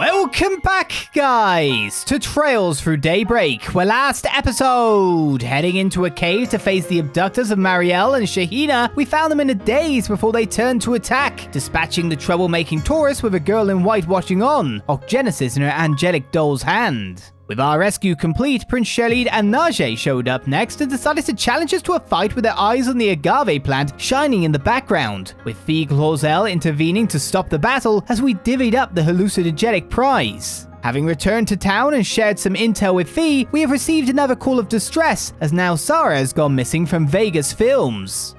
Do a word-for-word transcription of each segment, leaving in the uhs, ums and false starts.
Welcome back, guys, to Trails Through Daybreak. We're last episode, heading into a cave to face the abductors of Marielle and Shahina. We found them in a daze before they turned to attack, dispatching the troublemaking Taurus with a girl in white watching on, Oct-Geneses in her angelic doll's hand. With our rescue complete, Prince Sherlid and Naje showed up next and decided to challenge us to a fight with their eyes on the agave plant shining in the background, with Fie Claussell intervening to stop the battle as we divvied up the hallucinogenic prize. Having returned to town and shared some intel with Fie, we have received another call of distress as now Sarah has gone missing from Vegas Films.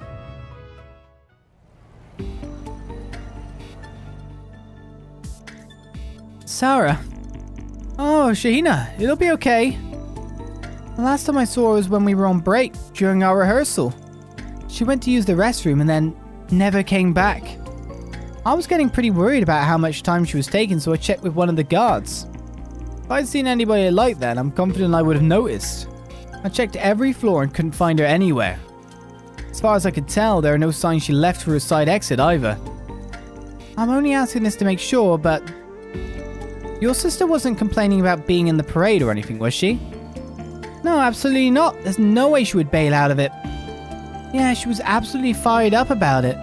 Sarah. Oh, Shahina, it'll be okay. The last time I saw her was when we were on break during our rehearsal. She went to use the restroom and then never came back. I was getting pretty worried about how much time she was taking, so I checked with one of the guards. If I'd seen anybody like that, I'm confident I would have noticed. I checked every floor and couldn't find her anywhere. As far as I could tell, there are no signs she left for a side exit either. I'm only asking this to make sure, but... your sister wasn't complaining about being in the parade or anything, was she? No, absolutely not. There's no way she would bail out of it. Yeah, she was absolutely fired up about it.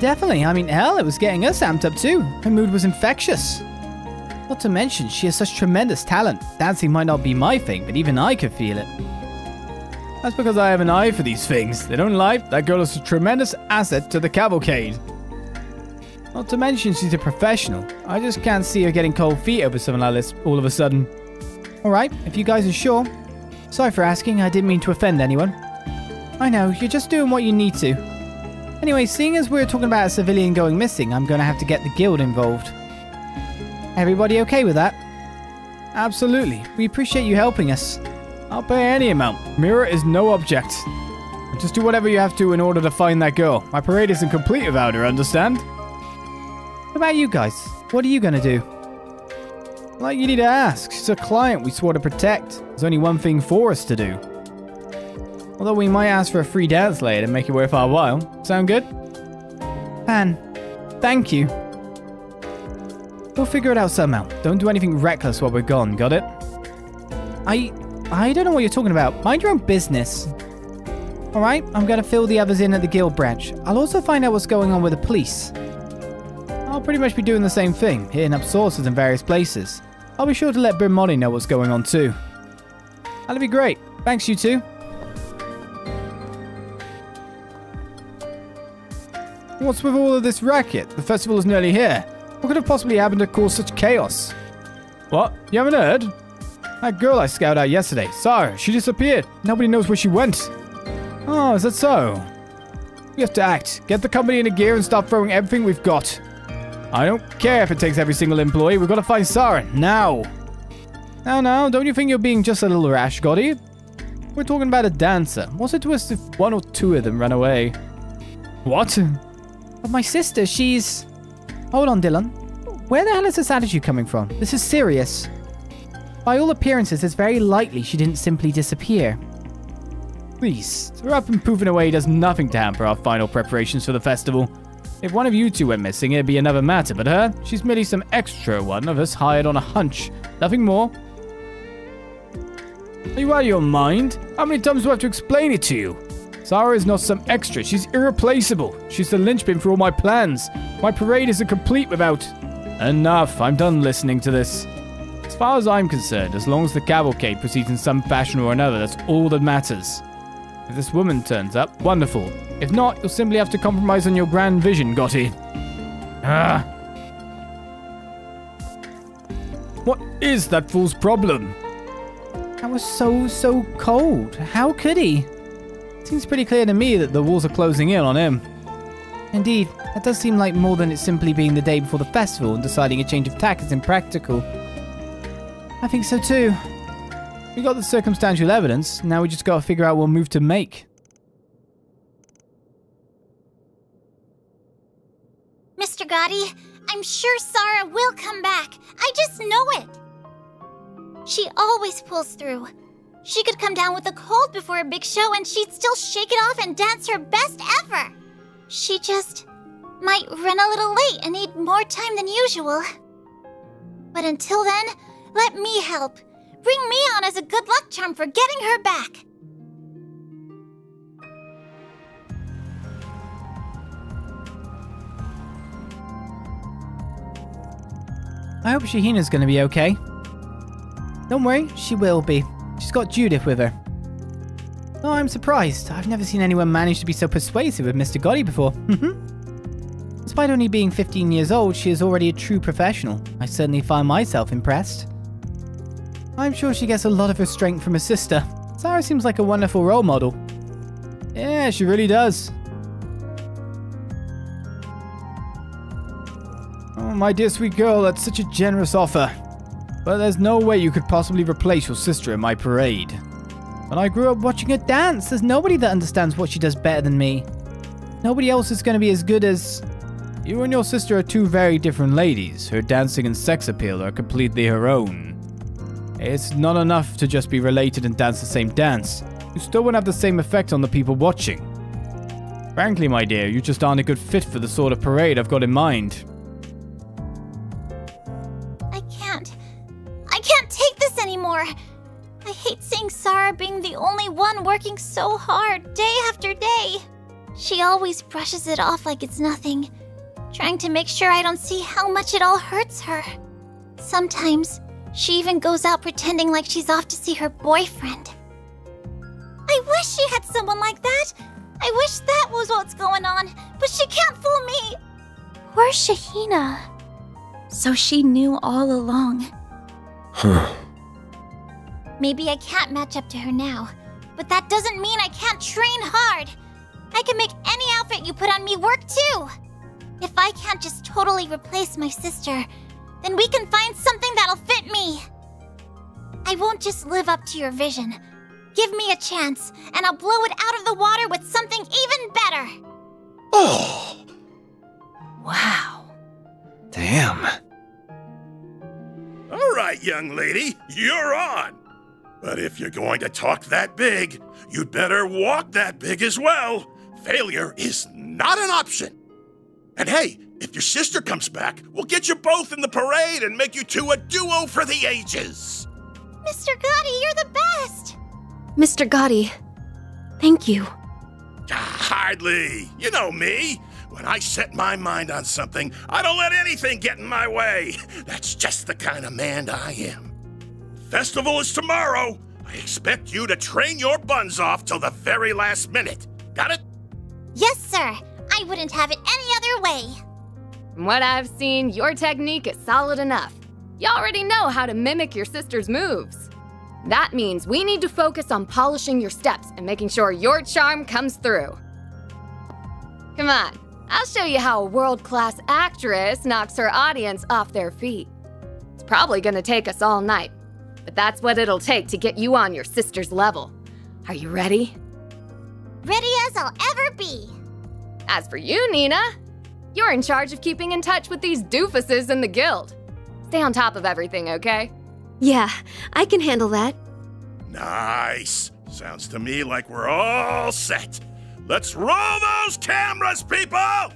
Definitely. I mean, hell, it was getting us amped up too. Her mood was infectious. Not to mention, she has such tremendous talent. Dancing might not be my thing, but even I could feel it. That's because I have an eye for these things. They don't lie. That girl is a tremendous asset to the cavalcade. Not to mention she's a professional. I just can't see her getting cold feet over something like this all of a sudden. Alright, if you guys are sure. Sorry for asking, I didn't mean to offend anyone. I know, you're just doing what you need to. Anyway, seeing as we're talking about a civilian going missing, I'm going to have to get the guild involved. Everybody okay with that? Absolutely. We appreciate you helping us. I'll pay any amount. Mirror is no object. Just do whatever you have to in order to find that girl. My parade isn't complete without her, understand? What about you guys? What are you going to do? Like you need to ask. She's a client we swore to protect. There's only one thing for us to do. Although we might ask for a free dance later to make it worth our while. Sound good? Van, thank you. We'll figure it out somehow. Don't do anything reckless while we're gone, got it? I... I don't know what you're talking about. Mind your own business. Alright, I'm going to fill the others in at the guild branch. I'll also find out what's going on with the police. I'll pretty much be doing the same thing, hitting up sources in various places. I'll be sure to let Bermotti know what's going on too. That'll be great. Thanks, you two. What's with all of this racket? The festival is nearly here. What could have possibly happened to cause such chaos? What? You haven't heard? That girl I scouted out yesterday, Sarah, she disappeared. Nobody knows where she went. Oh, is that so? We have to act. Get the company into gear and start throwing everything we've got. I don't care if it takes every single employee. We've got to find Saren now. Now, now, don't you think you're being just a little rash, Gotti? We're talking about a dancer. What's it to us if one or two of them ran away? What? But my sister, she's... Hold on, Dylan. Where the hell is this attitude coming from? This is serious. By all appearances, it's very likely she didn't simply disappear. Please, her up and poofing away does nothing to hamper our final preparations for the festival. If one of you two went missing, it'd be another matter, but her? She's merely some extra one of us hired on a hunch. Nothing more. Are you out of your mind? How many times do I have to explain it to you? Sarah is not some extra. She's irreplaceable. She's the linchpin for all my plans. My parade isn't complete without... Enough. I'm done listening to this. As far as I'm concerned, as long as the cavalcade proceeds in some fashion or another, that's all that matters. If this woman turns up, wonderful. If not, you'll simply have to compromise on your grand vision, Gotti. Ah. What is that fool's problem? That was so, so cold. How could he? Seems pretty clear to me that the walls are closing in on him. Indeed, that does seem like more than it simply being the day before the festival and deciding a change of tack is impractical. I think so too. We got the circumstantial evidence, now we just gotta figure out what move to make. Mister Gotti, I'm sure Sarah will come back. I just know it. She always pulls through. She could come down with a cold before a big show and she'd still shake it off and dance her best ever. She just might run a little late and need more time than usual. But until then, let me help. Bring me on as a good luck charm for getting her back. I hope Shahina's gonna be okay. Don't worry, she will be. She's got Judith with her. Oh, I'm surprised. I've never seen anyone manage to be so persuasive with Mister Gotti before. Despite only being fifteen years old, she is already a true professional. I certainly find myself impressed. I'm sure she gets a lot of her strength from her sister. Sarah seems like a wonderful role model. Yeah, she really does. Oh, my dear sweet girl, that's such a generous offer. But there's no way you could possibly replace your sister in my parade. When I grew up watching her dance, there's nobody that understands what she does better than me. Nobody else is going to be as good as... You and your sister are two very different ladies. Her dancing and sex appeal are completely her own. It's not enough to just be related and dance the same dance. You still won't have the same effect on the people watching. Frankly, my dear, you just aren't a good fit for the sort of parade I've got in mind. I can't. I can't take this anymore. I hate seeing Sarah being the only one working so hard, day after day. She always brushes it off like it's nothing, trying to make sure I don't see how much it all hurts her. Sometimes, she even goes out pretending like she's off to see her boyfriend. I wish she had someone like that! I wish that was what's going on, but she can't fool me! Poor Shahina. So she knew all along. Huh. Maybe I can't match up to her now, but that doesn't mean I can't train hard! I can make any outfit you put on me work too! If I can't just totally replace my sister, then we can find something that'll fit me! I won't just live up to your vision. Give me a chance, and I'll blow it out of the water with something even better! Oh! Wow. Damn. Alright, young lady, you're on! But if you're going to talk that big, you'd better walk that big as well. Failure is not an option. And hey, if your sister comes back, we'll get you both in the parade and make you two a duo for the ages. Mister Gotti, you're the best. Mister Gotti, thank you. Hardly. You know me. When I set my mind on something, I don't let anything get in my way. That's just the kind of man I am. Festival is tomorrow. I expect you to train your buns off till the very last minute. Got it? Yes, sir. I wouldn't have it any other way. From what I've seen, your technique is solid enough. You already know how to mimic your sister's moves. That means we need to focus on polishing your steps and making sure your charm comes through. Come on, I'll show you how a world-class actress knocks her audience off their feet. It's probably gonna take us all night. But that's what it'll take to get you on your sister's level. Are you ready? Ready as I'll ever be. As for you, Nina, you're in charge of keeping in touch with these doofuses in the guild. Stay on top of everything, okay? Yeah, I can handle that. Nice. Sounds to me like we're all set. Let's roll those cameras, people!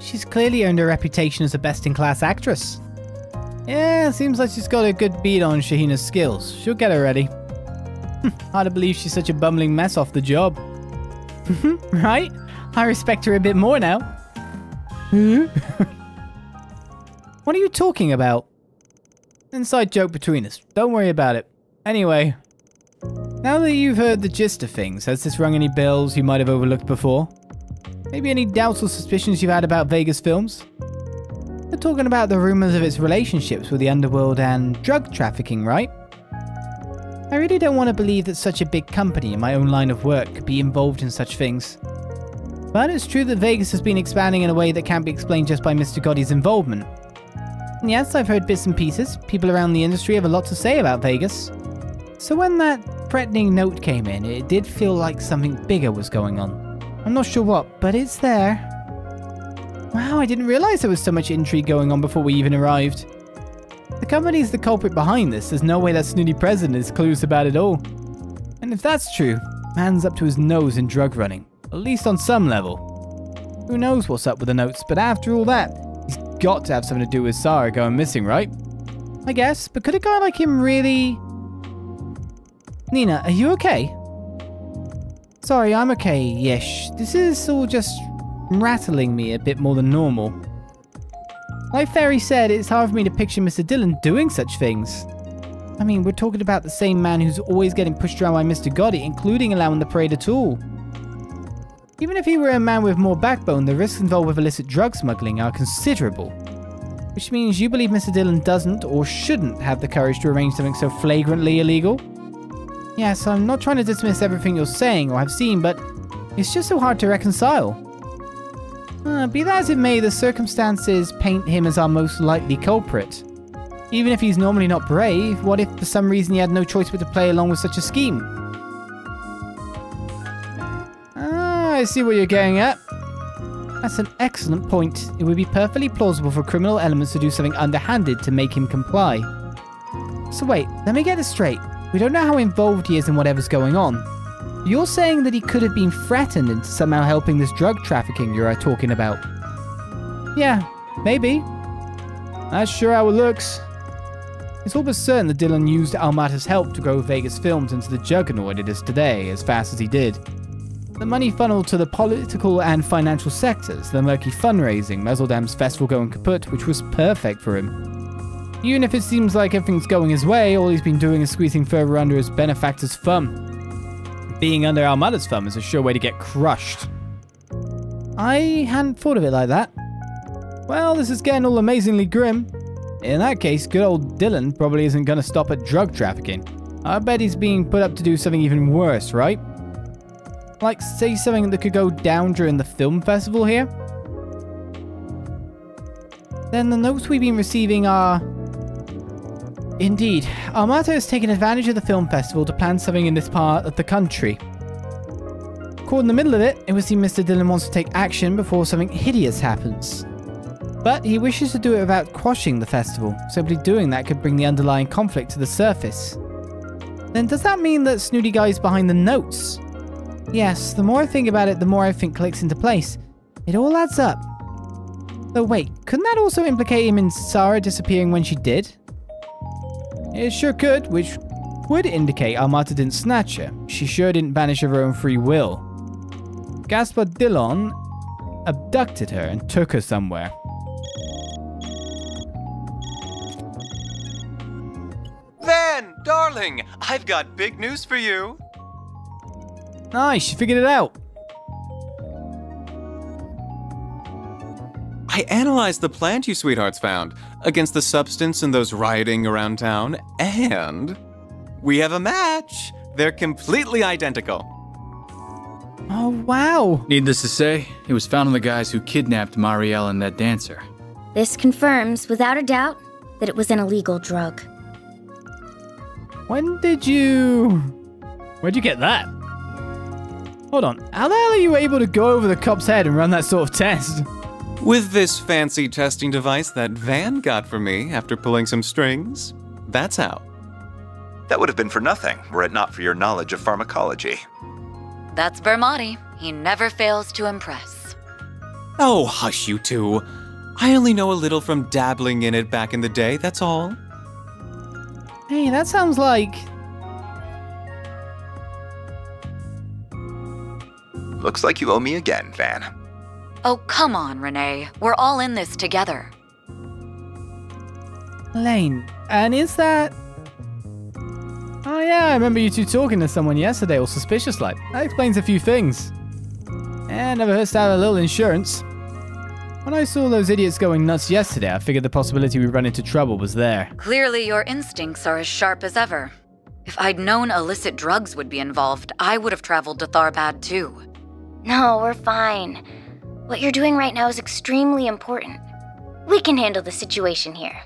She's clearly earned her reputation as a best-in-class actress. Yeah, seems like she's got a good beat on Shahina's skills. She'll get her ready. Hard to believe she's such a bumbling mess off the job. Right? I respect her a bit more now. What are you talking about? Inside joke between us. Don't worry about it. Anyway, now that you've heard the gist of things, has this rung any bells you might have overlooked before? Maybe any doubts or suspicions you've had about Vegas Films? They're talking about the rumors of its relationships with the underworld and drug trafficking, right? I really don't want to believe that such a big company in my own line of work could be involved in such things. But it's true that Vegas has been expanding in a way that can't be explained just by Mister Gotti's involvement. And yes, I've heard bits and pieces. People around the industry have a lot to say about Vegas. So when that threatening note came in, it did feel like something bigger was going on. I'm not sure what, but it's there. Wow, I didn't realize there was so much intrigue going on before we even arrived. The company's the culprit behind this. There's no way that snooty president is clueless about it all. And if that's true, man's up to his nose in drug running, at least on some level. Who knows what's up with the notes, but after all that, he's got to have something to do with Sarah going missing, right? I guess, but could a guy like him really... Nina, are you okay? Sorry, I'm okay-ish. This is all just rattling me a bit more than normal. Like Fairy said, it's hard for me to picture Mister Dillon doing such things. I mean, we're talking about the same man who's always getting pushed around by Mister Gotti, including allowing the parade at all. Even if he were a man with more backbone, the risks involved with illicit drug smuggling are considerable. Which means you believe Mister Dillon doesn't or shouldn't have the courage to arrange something so flagrantly illegal? Yes, I'm not trying to dismiss everything you're saying or have seen, but it's just so hard to reconcile. Uh, be that as it may, the circumstances paint him as our most likely culprit. Even if he's normally not brave, what if for some reason he had no choice but to play along with such a scheme? Ah, I see what you're getting at. That's an excellent point. It would be perfectly plausible for criminal elements to do something underhanded to make him comply. So wait, let me get this straight. We don't know how involved he is in whatever's going on. You're saying that he could have been threatened into somehow helping this drug trafficking you're talking about? Yeah, maybe. That's sure how it looks. It's all but certain that Dylan used Almata's help to grow Vegas Films into the juggernaut it is today as fast as he did. The money funneled to the political and financial sectors, the murky fundraising, Muzzledam's festival going kaput, which was perfect for him. Even if it seems like everything's going his way, all he's been doing is squeezing further under his benefactor's thumb. Being under our mother's thumb is a sure way to get crushed. I hadn't thought of it like that. Well, this is getting all amazingly grim. In that case, good old Dylan probably isn't going to stop at drug trafficking. I bet he's being put up to do something even worse, right? Like, say something that could go down during the film festival here? Then the notes we've been receiving are... Indeed, Almata has taken advantage of the film festival to plan something in this part of the country. Caught in the middle of it, it would seem Mister Dillon wants to take action before something hideous happens. But he wishes to do it without quashing the festival. Simply doing that could bring the underlying conflict to the surface. Then does that mean that Snooty Guy's behind the notes? Yes, the more I think about it, the more I think clicks into place. It all adds up. Though wait, couldn't that also implicate him in Sarah disappearing when she did? It sure could, which would indicate Almata didn't snatch her. She sure didn't vanish of her own free will. Gaspar Dillon abducted her and took her somewhere. Van, darling, I've got big news for you. Nice, she figured it out. I analyzed the plant you sweethearts found against the substance in those rioting around town, and we have a match. They're completely identical. Oh, wow. Needless to say, it was found on the guys who kidnapped Marielle and that dancer. This confirms, without a doubt, that it was an illegal drug. When did you... Where'd you get that? Hold on, how the hell are you able to go over the cop's head and run that sort of test? With this fancy testing device that Van got for me after pulling some strings, that's how. That would have been for nothing, were it not for your knowledge of pharmacology. That's Bermotti. He never fails to impress. Oh, hush you two. I only know a little from dabbling in it back in the day, that's all. Hey, that sounds like... Looks like you owe me again, Van. Oh, come on, Renee. We're all in this together. Lane, and is that... Oh yeah, I remember you two talking to someone yesterday, all suspicious-like. That explains a few things. Eh, never hurts to have a little insurance. When I saw those idiots going nuts yesterday, I figured the possibility we'd run into trouble was there. Clearly your instincts are as sharp as ever. If I'd known illicit drugs would be involved, I would have traveled to Tharbad too. No, we're fine. What you're doing right now is extremely important. We can handle the situation here.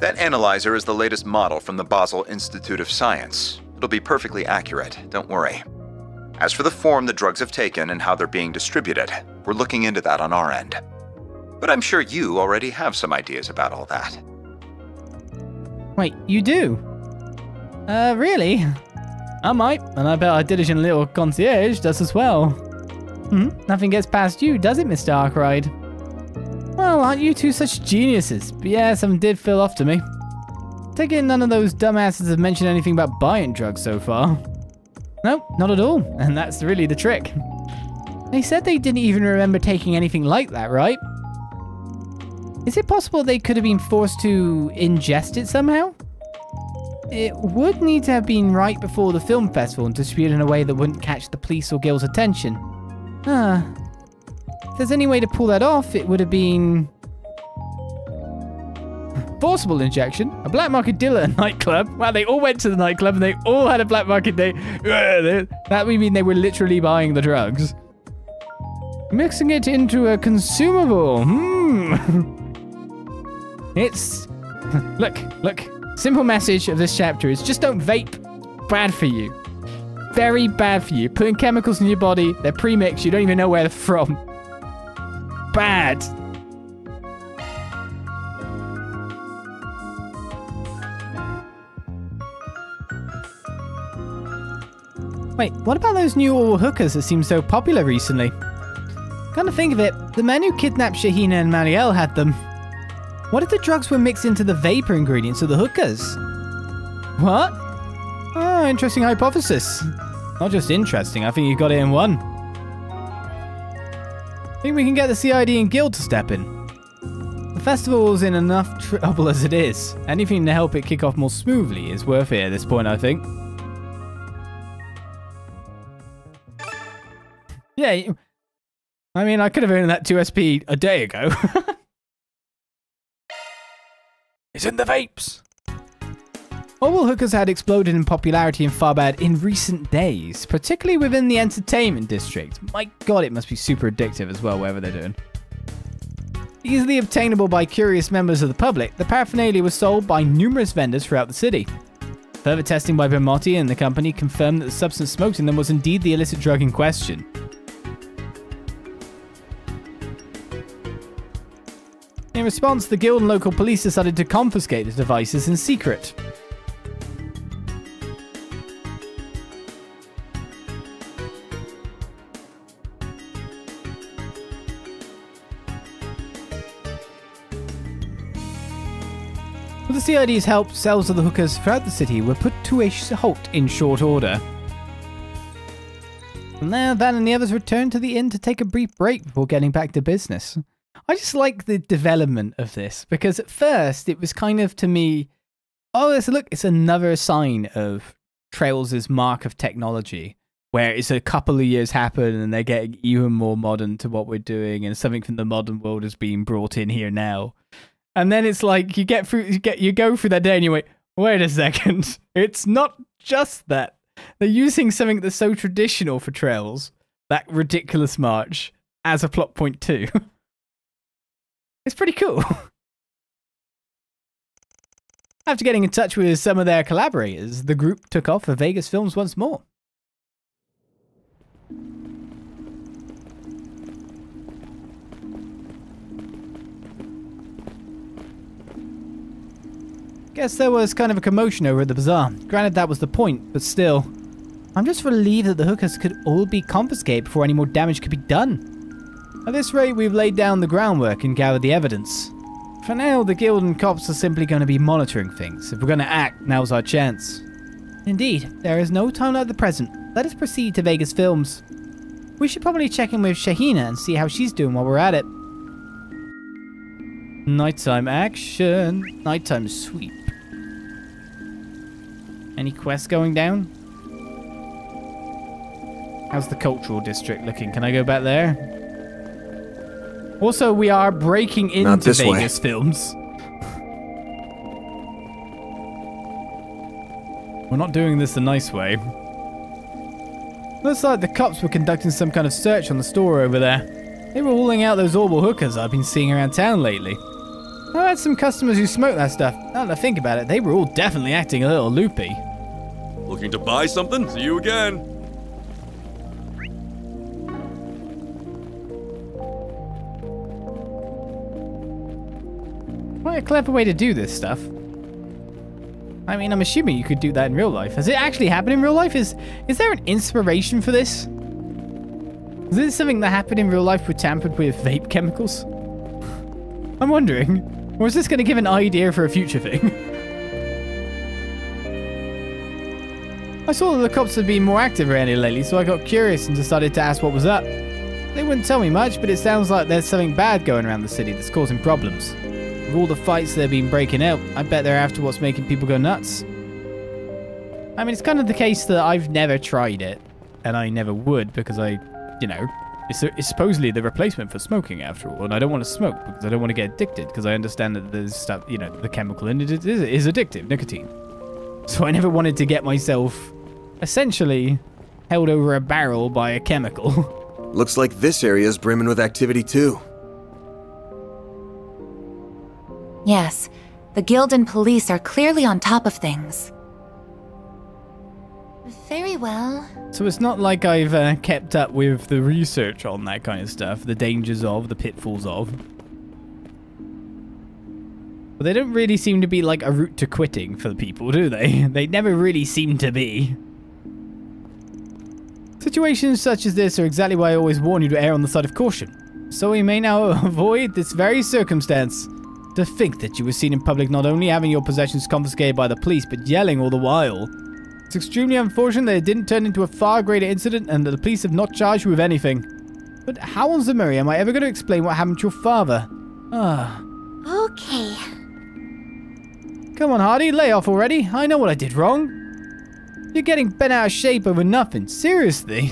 That analyzer is the latest model from the Basel Institute of Science. It'll be perfectly accurate, don't worry. As for the form the drugs have taken and how they're being distributed, we're looking into that on our end. But I'm sure you already have some ideas about all that. Wait, you do? Uh, really? I might, and I bet our diligent little concierge does as well. Hmm? Nothing gets past you, does it, Mister Arkwright? Well, aren't you two such geniuses? But yeah, some did feel off to me. Take it none of those dumbasses have mentioned anything about buying drugs so far. No, not at all. And that's really the trick. They said they didn't even remember taking anything like that, right? Is it possible they could have been forced to ingest it somehow? It would need to have been right before the film festival and distributed in a way that wouldn't catch the police or guild's attention. Ah. If there's any way to pull that off, it would have been... forcible injection, a black market dealer at a nightclub. Wow, they all went to the nightclub and they all had a black market day. That would mean they were literally buying the drugs. Mixing it into a consumable. Hmm. It's... Look, look. Simple message of this chapter is just don't vape. Bad for you. Very bad for you. Putting chemicals in your body, they're pre-mixed, you don't even know where they're from. Bad. Wait, what about those new Orbal Hookahs that seem so popular recently? Come to think of it, the man who kidnapped Shahina and Marielle had them. What if the drugs were mixed into the vapor ingredients of the hookahs? What? Oh, interesting hypothesis. Not just interesting, I think you got it in one. I think we can get the C I D and guild to step in. The festival's in enough trouble as it is. Anything to help it kick off more smoothly is worth it at this point, I think. Yeah, I mean, I could have earned that two S P a day ago. It's in the vapes! Orbal Hookahs had exploded in popularity in Tharbad in recent days, particularly within the entertainment district. My god, it must be super addictive as well, whatever they're doing. Easily obtainable by curious members of the public, the paraphernalia was sold by numerous vendors throughout the city. Further testing by Bermotti and the company confirmed that the substance smoked in them was indeed the illicit drug in question. In response, the guild and local police decided to confiscate the devices in secret. With the C I D's help, sales of the hookahs throughout the city were put to a halt in short order. From there, Van and the others returned to the inn to take a brief break before getting back to business. I just like the development of this, because at first it was kind of, to me, oh, it's, look, it's another sign of Trails' mark of technology, where it's a couple of years happen and they're getting even more modern to what we're doing, and something from the modern world is being brought in here now. And then it's like, you get through, you get, you go through that day and you wait, wait a second, it's not just that. They're using something that's so traditional for Trails, that ridiculous march, as a plot point too. It's pretty cool. After getting in touch with some of their collaborators, the group took off for Vegas Films once more. Guess there was kind of a commotion over at the bazaar. Granted, that was the point, but still. I'm just relieved that the hookahs could all be confiscated before any more damage could be done. At this rate, we've laid down the groundwork and gathered the evidence. For now, the guild and cops are simply going to be monitoring things. If we're going to act, now's our chance. Indeed, there is no time like the present. Let us proceed to Vegas Films. We should probably check in with Shahina and see how she's doing while we're at it. Nighttime action. Nighttime sweep. Any quests going down? How's the cultural district looking? Can I go back there? Also, we are breaking into Vegas Films. We're not doing this the nice way. Looks like the cops were conducting some kind of search on the store over there. They were hauling out those Orbal Hookahs I've been seeing around town lately. I had some customers who smoked that stuff. Now that I think about it, they were all definitely acting a little loopy. Looking to buy something? See you again. What a clever way to do this stuff. I mean, I'm assuming you could do that in real life. Has it actually happened in real life? Is is there an inspiration for this? Is this something that happened in real life with tampered with vape chemicals? I'm wondering. Or is this going to give an idea for a future thing? I saw that the cops had been more active around here lately, so I got curious and decided to ask what was up. They wouldn't tell me much, but it sounds like there's something bad going around the city that's causing problems. With all the fights they've been breaking out, I bet they're after what's making people go nuts. I mean, it's kind of the case that I've never tried it, and I never would because I, you know, it's, it's supposedly the replacement for smoking after all, and I don't want to smoke because I don't want to get addicted because I understand that there's stuff, you know, the chemical in it is, is addictive, nicotine. So I never wanted to get myself essentially held over a barrel by a chemical. Looks like this area is brimming with activity too. Yes, the guild and police are clearly on top of things. Very well. So it's not like I've uh, kept up with the research on that kind of stuff, the dangers of, the pitfalls of. But they don't really seem to be like a route to quitting for the people, do they? They never really seem to be. Situations such as this are exactly why I always warn you to err on the side of caution. So we may now avoid this very circumstance. To think that you were seen in public not only having your possessions confiscated by the police, but yelling all the while. It's extremely unfortunate that it didn't turn into a far greater incident and that the police have not charged you with anything. But how on Zemuria am I ever going to explain what happened to your father? Ah. Okay. Come on, Hardy, lay off already. I know what I did wrong. You're getting bent out of shape over nothing, seriously.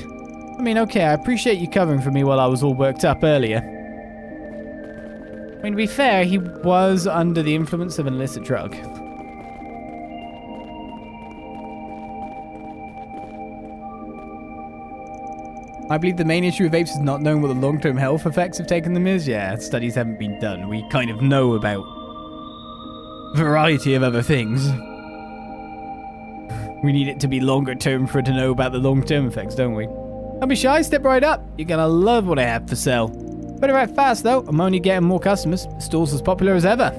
I mean, okay, I appreciate you covering for me while I was all worked up earlier. I mean, to be fair, he was under the influence of an illicit drug. I believe the main issue with vapes is not knowing what the long-term health effects of taking them is. Yeah, studies haven't been done. We kind of know about a variety of other things. We need it to be longer term for it to know about the long-term effects, don't we? Don't be shy, step right up. You're gonna love what I have for sale. Better act fast, though. I'm only getting more customers. The store's as popular as ever.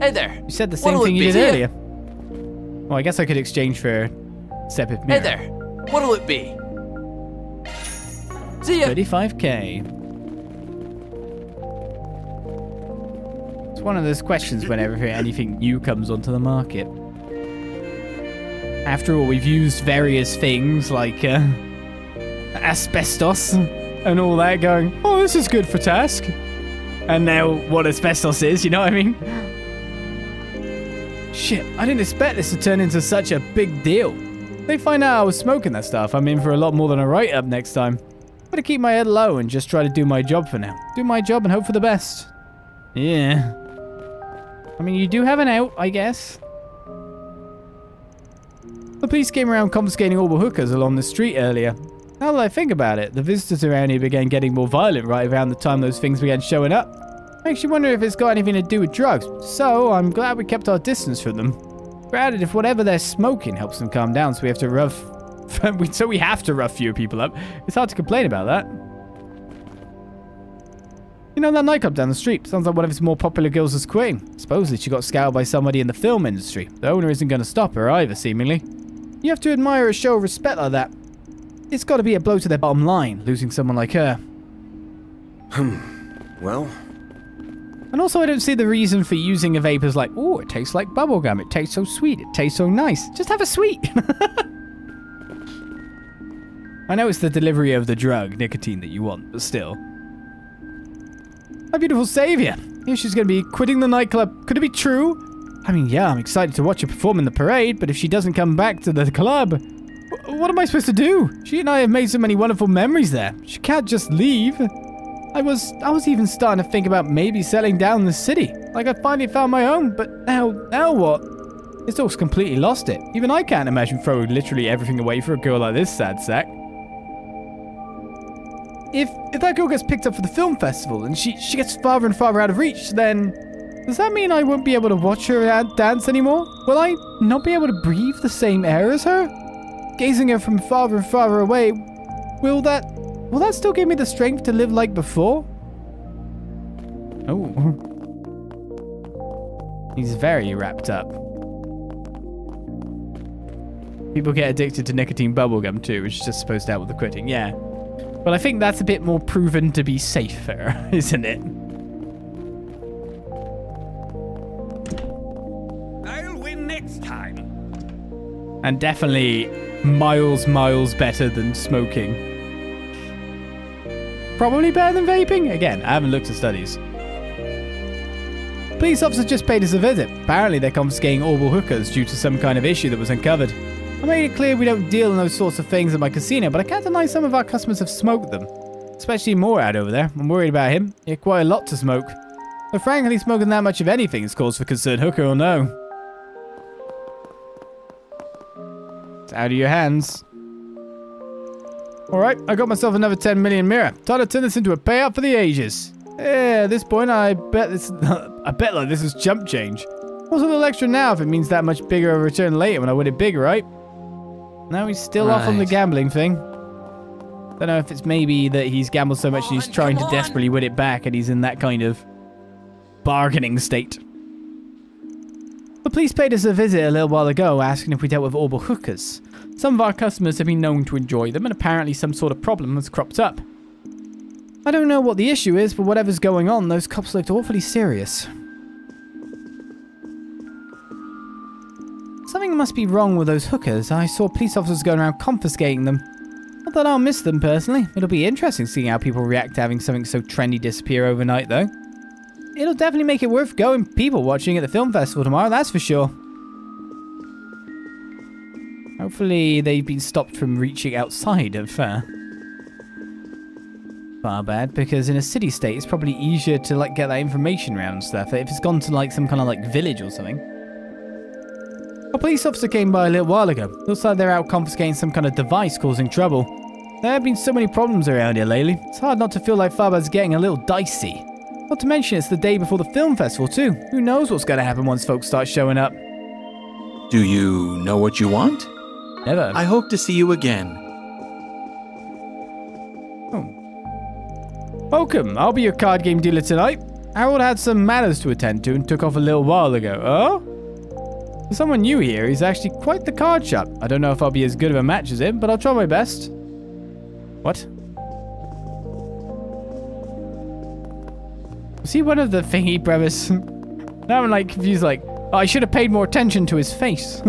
Hey there. You said the same thing you did earlier. Well, I guess I could exchange for separate mirror. Hey there. What'll it be? See ya. thirty-five K. It's one of those questions whenever anything new comes onto the market. After all, we've used various things like uh, asbestos and all that going, oh, this is good for task. And now what asbestos is, you know what I mean? Shit, I didn't expect this to turn into such a big deal. They find out I was smoking that stuff. I'm in for a lot more than a write-up next time. Better keep my head low and just try to do my job for now. Do my job and hope for the best. Yeah. I mean, you do have an out, I guess. The police came around confiscating Orbal Hookahs along the street earlier. Now that I think about it, the visitors around here began getting more violent right around the time those things began showing up. Makes you wonder if it's got anything to do with drugs, so I'm glad we kept our distance from them. We're added if whatever they're smoking helps them calm down, so we have to rough... so we have to rough fewer people up. It's hard to complain about that. You know, that nightclub down the street sounds like one of its more popular girls is quitting. Supposedly she got scouted by somebody in the film industry. The owner isn't going to stop her either, seemingly. You have to admire a show of respect like that. It's got to be a blow to their bottom line, losing someone like her. Hmm. Well. And also, I don't see the reason for using a vape as like, oh, it tastes like bubblegum. It tastes so sweet. It tastes so nice. Just have a sweet. I know it's the delivery of the drug, nicotine, that you want, but still. My beautiful savior. If she's going to be quitting the nightclub, could it be true? I mean, yeah, I'm excited to watch her perform in the parade, but if she doesn't come back to the club... what am I supposed to do? She and I have made so many wonderful memories there. She can't just leave. I was I was even starting to think about maybe selling down the city. Like I finally found my own, but now, now what? It's all completely lost it. Even I can't imagine throwing literally everything away for a girl like this sad sack. If, if that girl gets picked up for the film festival and she, she gets farther and farther out of reach, then... does that mean I won't be able to watch her dance anymore? Will I not be able to breathe the same air as her? Gazing her from farther and farther away, will that will that still give me the strength to live like before? Oh. He's very wrapped up. People get addicted to nicotine bubblegum too, which is just supposed to help with the quitting, yeah. Well, I think that's a bit more proven to be safer, isn't it? I'll win next time. And definitely miles, miles better than smoking. Probably better than vaping. Again, I haven't looked at studies. Police officers just paid us a visit. Apparently they're confiscating Orbal Hookahs due to some kind of issue that was uncovered. I made it clear we don't deal in those sorts of things at my casino, but I can't deny some of our customers have smoked them. Especially Morad over there. I'm worried about him. He had quite a lot to smoke. But frankly, smoking that much of anything is cause for concern, hooker or no. It's out of your hands. Alright, I got myself another ten million mirror. Time to turn this into a payout for the ages. Yeah, at this point, I bet this I bet like this is jump change. What's a little extra now if it means that much bigger a return later when I win it big, right? Now he's still right. off on the gambling thing. Don't know if it's maybe that he's gambled so much on, he's trying to desperately win it back and he's in that kind of bargaining state. The police paid us a visit a little while ago asking if we dealt with Orbal Hookahs. Some of our customers have been known to enjoy them and apparently some sort of problem has cropped up. I don't know what the issue is, but whatever's going on, those cops looked awfully serious. Something must be wrong with those hookers. I saw police officers going around confiscating them. Not that I'll miss them personally. It'll be interesting seeing how people react to having something so trendy disappear overnight, though. It'll definitely make it worth going people watching at the film festival tomorrow, that's for sure. Hopefully they've been stopped from reaching outside of... Uh, Tharbad, because in a city state it's probably easier to like get that information around and stuff if it's gone to like some kind of like village or something. A police officer came by a little while ago. Looks like they're out confiscating some kind of device causing trouble. There have been so many problems around here lately. It's hard not to feel like Tharbad's getting a little dicey. Not to mention it's the day before the film festival too. Who knows what's going to happen once folks start showing up. Do you know what you want? Never. I hope to see you again. Welcome, I'll be your card game dealer tonight. Harold had some matters to attend to and took off a little while ago. Oh? There's someone new here. He's actually quite the card shop. I don't know if I'll be as good of a match as him, but I'll try my best. What? Was he one of the thingy brothers? Now I'm like confused like, oh, I should have paid more attention to his face.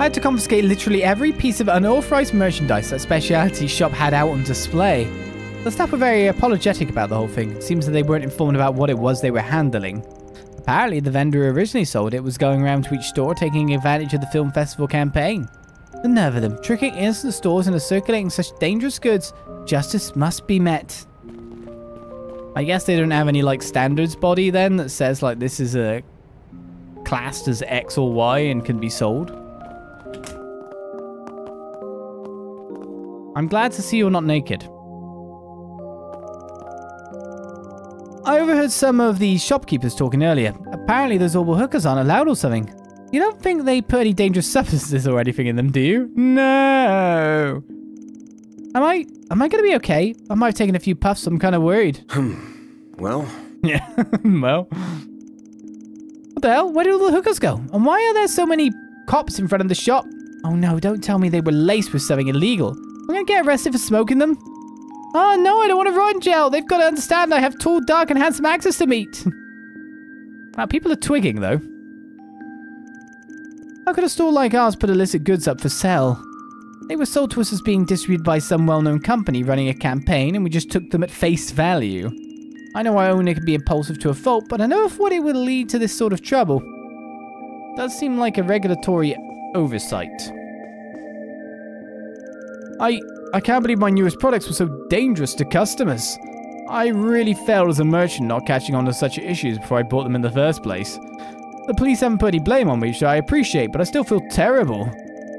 I had to confiscate literally every piece of unauthorized merchandise that Speciality Shop had out on display. The staff were very apologetic about the whole thing. It seems that they weren't informed about what it was they were handling. Apparently, the vendor who originally sold it was going around to each store taking advantage of the film festival campaign. The nerve of them, tricking innocent stores into circulating such dangerous goods. Justice must be met. I guess they don't have any like standards body then that says like this is a classed as X or Y and can be sold. I'm glad to see you're not naked. I overheard some of the shopkeepers talking earlier. Apparently those Orbal Hookahs aren't allowed or something. You don't think they put any dangerous substances or anything in them, do you? No. Am I am I gonna be okay? I might have taken a few puffs, I'm kinda worried. Hmm. Well. Yeah, well. What the hell? Where did all the hookers go? And why are there so many cops in front of the shop? Oh no, don't tell me they were laced with something illegal. I'm gonna get arrested for smoking them. Oh no, I don't want to run jail. They've got to understand I have tall, dark, and handsome axes to meet. Now, people are twigging though. How could a store like ours put illicit goods up for sale? They were sold to us as being distributed by some well-known company running a campaign, and we just took them at face value. I know I own it can be impulsive to a fault, but I never thought it would lead to this sort of trouble. It does seem like a regulatory oversight. I, I can't believe my newest products were so dangerous to customers. I really failed as a merchant not catching on to such issues before I bought them in the first place. The police haven't put any blame on me, which I appreciate, but I still feel terrible.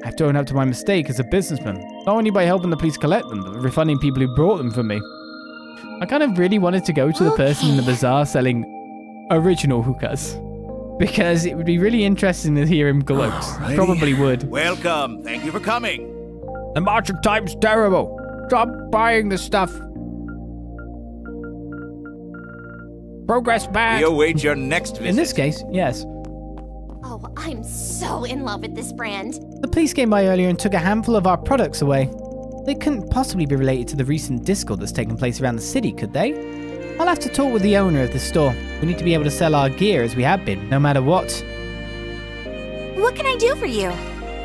I have to own up to my mistake as a businessman, not only by helping the police collect them, but refunding people who brought them from me. I kind of really wanted to go to the person in the bazaar selling original hookahs, because it would be really interesting to hear him gloat. Alrighty. Probably would. Welcome. Thank you for coming. The march of time's terrible. Stop buying the stuff. Progress back. We await your next visit. In this case, yes. Oh, I'm so in love with this brand. The police came by earlier and took a handful of our products away. They couldn't possibly be related to the recent discord that's taken place around the city, could they? I'll have to talk with the owner of the store. We need to be able to sell our gear as we have been, no matter what. What can I do for you?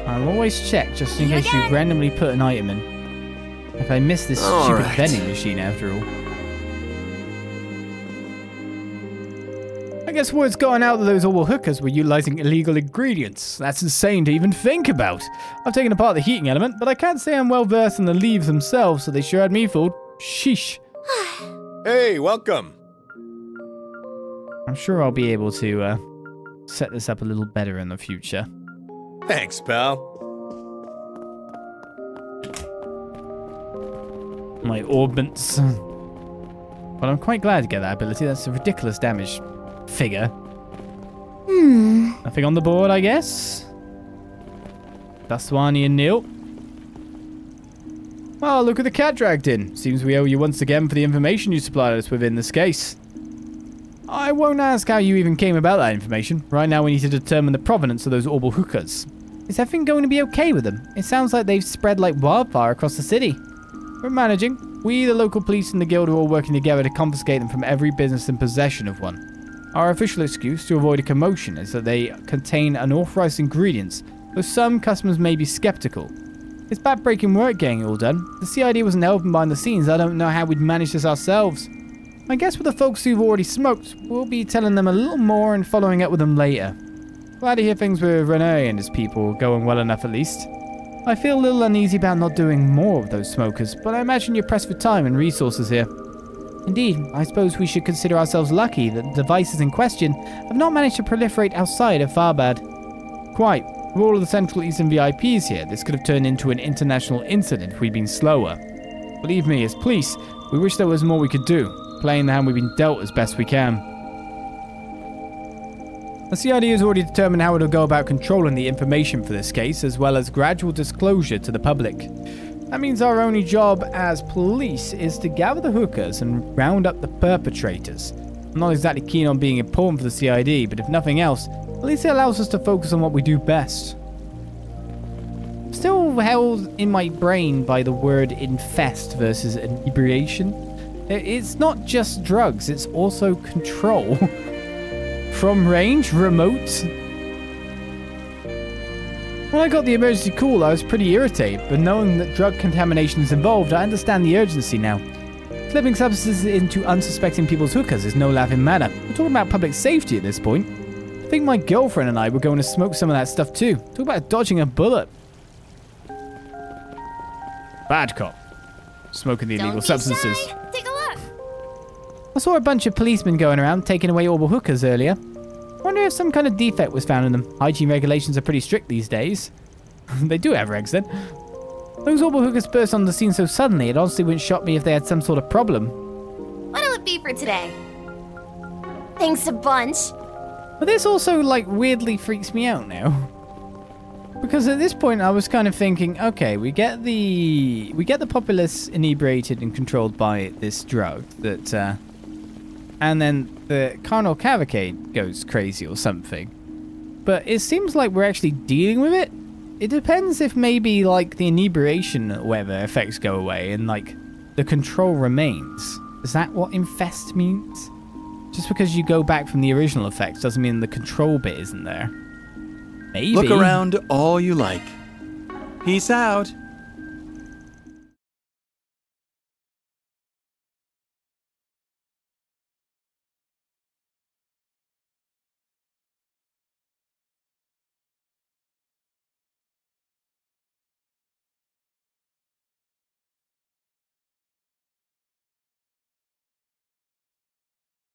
I'll always check just in case you randomly put an item in. If I miss this stupid vending machine after all. I guess word's gone out that those Orbal Hookahs were utilizing illegal ingredients. That's insane to even think about. I've taken apart the heating element, but I can't say I'm well versed in the leaves themselves, so they sure had me fooled. Sheesh. Hey, welcome. I'm sure I'll be able to uh, set this up a little better in the future. Thanks, pal. My orbments. Well, I'm quite glad to get that ability. That's a ridiculous damage figure. Hmm. Nothing on the board, I guess. Daswani and Neil. Oh, look at the cat dragged in. Seems we owe you once again for the information you supplied us within this case. I won't ask how you even came about that information. Right now we need to determine the provenance of those Orbal Hookahs. Is everything going to be okay with them? It sounds like they've spread like wildfire across the city. We're managing. We, the local police and the guild, are all working together to confiscate them from every business in possession of one. Our official excuse to avoid a commotion is that they contain unauthorized ingredients, though some customers may be skeptical. It's back-breaking work getting it all done. The C I D wasn't helping behind the scenes. I don't know how we'd manage this ourselves. I guess with the folks who've already smoked, we'll be telling them a little more and following up with them later. Glad to hear things with Renee and his people going well enough at least. I feel a little uneasy about not doing more of those smokers, but I imagine you're pressed for time and resources here. Indeed, I suppose we should consider ourselves lucky that the devices in question have not managed to proliferate outside of Tharbad. Quite. With all of the Central Eastern V I Ps here, this could have turned into an international incident if we'd been slower. Believe me, as police, we wish there was more we could do, playing the hand we've been dealt as best we can. The C I D has already determined how it'll go about controlling the information for this case, as well as gradual disclosure to the public. That means our only job as police is to gather the hookers and round up the perpetrators. I'm not exactly keen on being important for the C I D, but if nothing else, at least it allows us to focus on what we do best. I'm still held in my brain by the word infest versus inebriation. It's not just drugs, it's also control. From range, remote. When I got the emergency call, I was pretty irritated, but knowing that drug contamination is involved, I understand the urgency now. Slipping substances into unsuspecting people's hookahs is no laughing matter. We're talking about public safety at this point. I think my girlfriend and I were going to smoke some of that stuff too. Talk about dodging a bullet. Bad cop. Smoking the illegal substances. Don't be shy. Take a look. I saw a bunch of policemen going around taking away Orbal Hookahs earlier. I wonder if some kind of defect was found in them. Hygiene regulations are pretty strict these days. They do have regs then. Those Orbal Hookahs burst on the scene so suddenly, it honestly wouldn't shock me if they had some sort of problem. What'll it be for today? Thanks a bunch. But this also, like, weirdly freaks me out now. Because at this point I was kind of thinking, okay, we get the... We get the populace inebriated and controlled by this drug that... Uh, and then the carnal cavalcade goes crazy or something. But it seems like we're actually dealing with it. It depends if maybe, like, the inebriation or whatever effects go away and, like, the control remains. Is that what infest means? Just because you go back from the original effects doesn't mean the control bit isn't there. Maybe. Look around all you like. Peace out.